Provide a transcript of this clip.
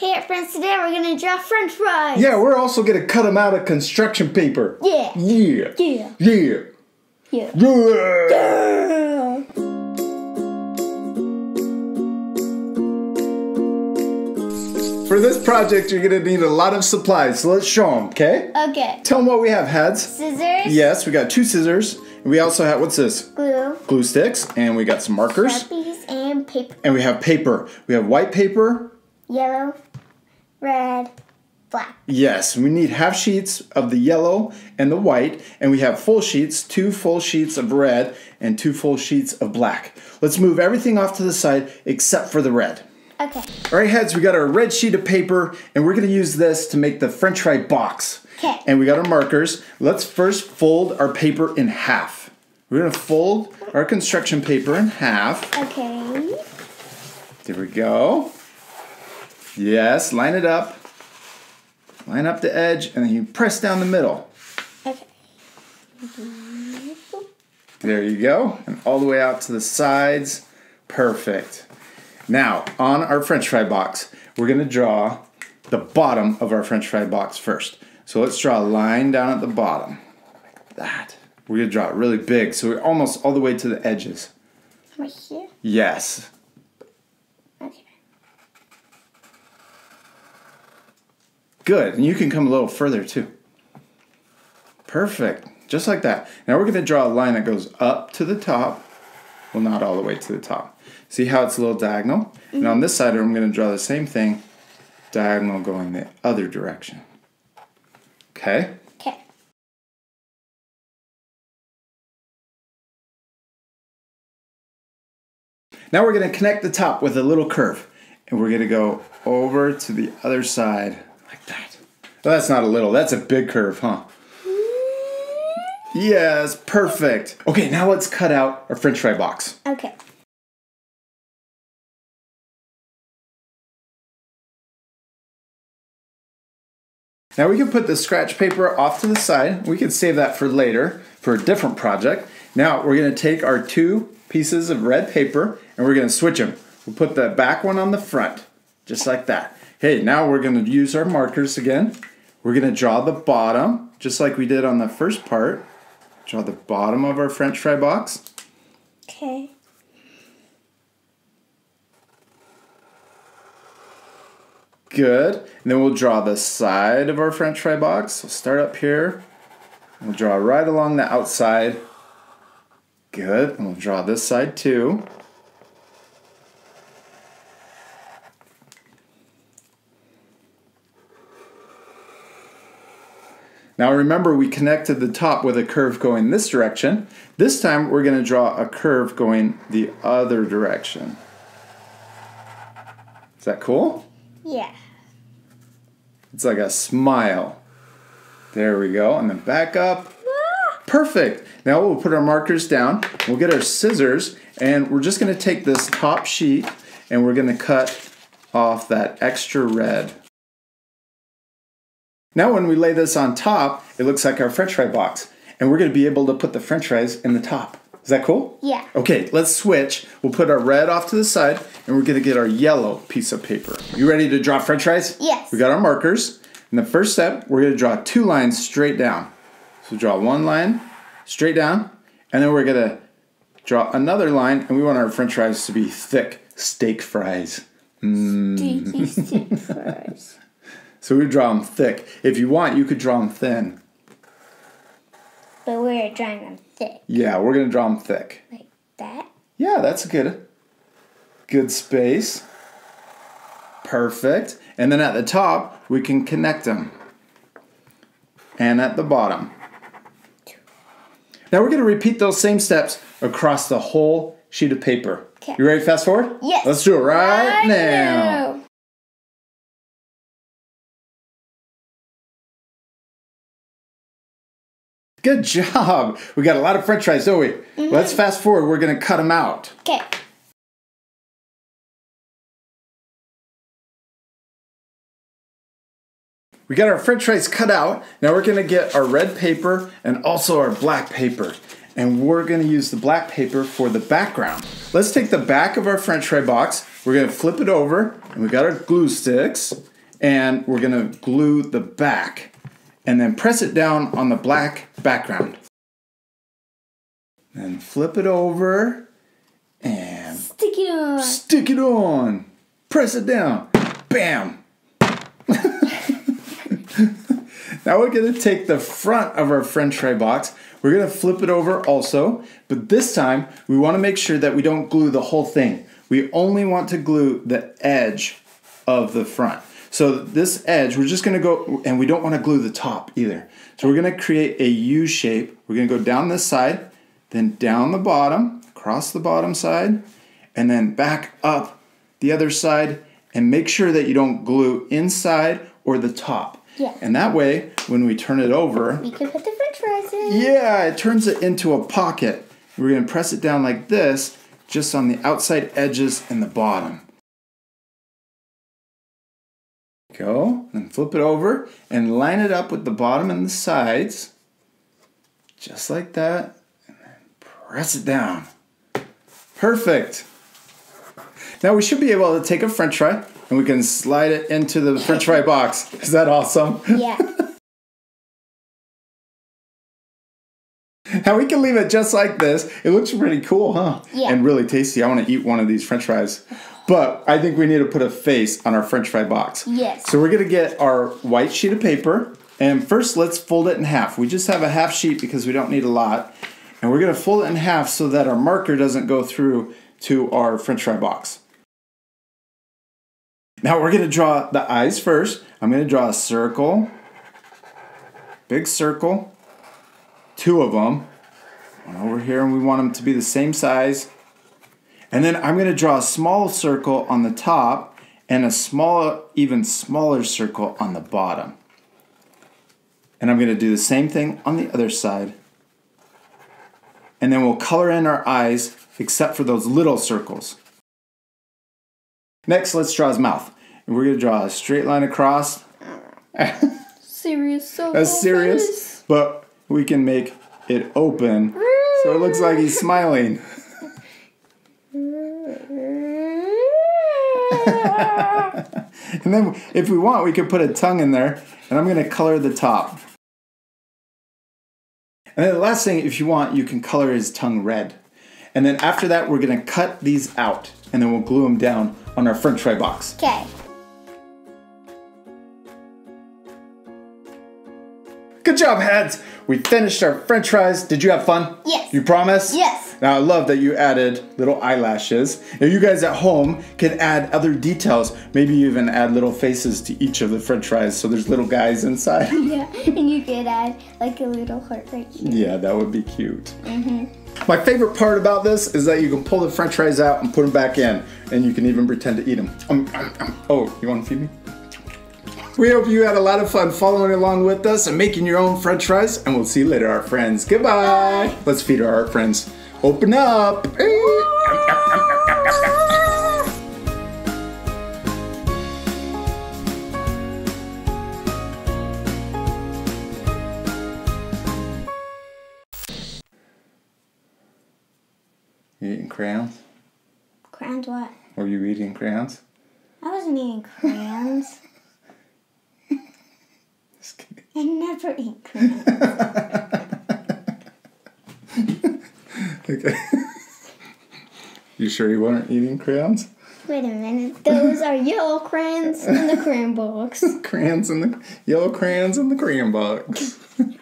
Hey friends, today we're going to draw french fries. Yeah, we're also going to cut them out of construction paper. Yeah. Yeah. Yeah. Yeah. Yeah. Yeah. Yeah. For this project, you're going to need a lot of supplies, so let's show them, okay? Okay. Tell them what we have, heads. Scissors. Yes, we got two scissors. We also have, what's this? Glue. Glue sticks, and we got some markers. Sharpies and paper. And we have paper. We have white paper. Yellow, red, black. Yes, we need half sheets of the yellow and the white, and we have full sheets, two full sheets of red and two full sheets of black. Let's move everything off to the side except for the red. Okay. All right, heads, we got our red sheet of paper, and we're gonna use this to make the french fry box. Okay. And we got our markers. Let's first fold our paper in half. We're gonna fold our construction paper in half. Okay. There we go. Yes, line it up. Line up the edge, and then you press down the middle. Okay. There you go. And all the way out to the sides. Perfect. Now, on our french fry box, we're gonna draw the bottom of our french fry box first. So let's draw a line down at the bottom. Like that. We're gonna draw it really big, so we're almost all the way to the edges. Right here? Yes. Good, and you can come a little further too. Perfect, just like that. Now we're gonna draw a line that goes up to the top, well, not all the way to the top. See how it's a little diagonal? Mm-hmm. And on this side, I'm gonna draw the same thing, diagonal going the other direction. Okay? Okay. Now we're gonna connect the top with a little curve, and we're gonna go over to the other side. Like that. Well, that's not a little, that's a big curve, huh? Yes, perfect. Okay, now let's cut out our french fry box. Okay. Now we can put the scratch paper off to the side. We can save that for later, for a different project. Now we're gonna take our two pieces of red paper and we're gonna switch them. We'll put the back one on the front, just like that. Hey, now we're gonna use our markers again. We're gonna draw the bottom, just like we did on the first part. Draw the bottom of our french fry box. Okay. Good, and then we'll draw the side of our french fry box. We'll start up here. We'll draw right along the outside. Good, and we'll draw this side too. Now remember, we connected the top with a curve going this direction. This time we're gonna draw a curve going the other direction. Is that cool? Yeah. It's like a smile. There we go, and then back up. Ah! Perfect. Now we'll put our markers down, we'll get our scissors, and we're just gonna take this top sheet and we're gonna cut off that extra red. Now when we lay this on top, it looks like our french fry box. And we're gonna be able to put the french fries in the top. Is that cool? Yeah. Okay, let's switch. We'll put our red off to the side and we're gonna get our yellow piece of paper. You ready to draw french fries? Yes. We got our markers. And the first step, we're gonna draw two lines straight down. So draw one line straight down, and then we're gonna draw another line, and we want our french fries to be thick steak fries. Steaky steak fries. So we draw them thick. If you want, you could draw them thin. But we're drawing them thick. Yeah, we're gonna draw them thick. Like that? Yeah, that's a good space. Perfect. And then at the top, we can connect them. And at the bottom. Now we're gonna repeat those same steps across the whole sheet of paper. Kay. You ready to fast forward? Yes. Let's do it right now. Good job. We got a lot of french fries, don't we? Mm-hmm. Let's fast forward. We're going to cut them out. Okay. We got our french fries cut out. Now we're going to get our red paper and also our black paper. And we're going to use the black paper for the background. Let's take the back of our french fry box. We're going to flip it over, and we've got our glue sticks, and we're going to glue the back, and then press it down on the black background. Then flip it over, and stick it on. Stick it on. Press it down. Bam. Now we're going to take the front of our French fry box. We're going to flip it over also, but this time we want to make sure that we don't glue the whole thing. We only want to glue the edge of the front. So this edge, we're just going to go, and we don't want to glue the top either. So we're going to create a U shape. We're going to go down this side, then down the bottom, across the bottom side, and then back up the other side, and make sure that you don't glue inside or the top. Yeah. And that way, when we turn it over, we can put the French fries in. Yeah, it turns it into a pocket. We're going to press it down like this, just on the outside edges and the bottom. Go, and flip it over, and line it up with the bottom and the sides, just like that, and then press it down. Perfect. Now we should be able to take a French fry, and we can slide it into the French fry box. Is that awesome? Yeah. Now we can leave it just like this. It looks pretty cool, huh? Yeah. And really tasty. I want to eat one of these French fries. But I think we need to put a face on our French fry box. Yes. So we're going to get our white sheet of paper. And first, let's fold it in half. We just have a half sheet because we don't need a lot. And we're going to fold it in half so that our marker doesn't go through to our French fry box. Now we're going to draw the eyes first. I'm going to draw a circle, big circle, two of them, one over here, and we want them to be the same size. And then I'm going to draw a small circle on the top and a small, even smaller circle on the bottom. And I'm going to do the same thing on the other side. And then we'll color in our eyes except for those little circles. Next, let's draw his mouth. And we're going to draw a straight line across. Serious. So that's serious, but we can make it open so it looks like he's smiling. And then if we want, we could put a tongue in there, and I'm going to color the top. And then the last thing, if you want, you can color his tongue red. And then after that, we're going to cut these out, and then we'll glue them down on our French fry box. Okay. Good job, heads. We finished our French fries. Did you have fun? Yes. You promise? Yes. Now, I love that you added little eyelashes. Now, you guys at home can add other details. Maybe you even add little faces to each of the French fries, so there's little guys inside. Yeah, and you could add like a little heart right here. Yeah, that would be cute. My favorite part about this is that you can pull the French fries out and put them back in, and you can even pretend to eat them. Oh, you want to feed me? We hope you had a lot of fun following along with us and making your own French fries, and we'll see you later, our friends. Goodbye. Bye. Let's feed our art friends. Open up. You eating crayons? Crayons what? Were you eating crayons? I wasn't eating crayons. Just kidding. I never eat crayons. Okay. You sure you weren't eating crayons? Wait a minute. Those are yellow crayons in the crayon box. Crayons in the yellow crayons in the crayon box.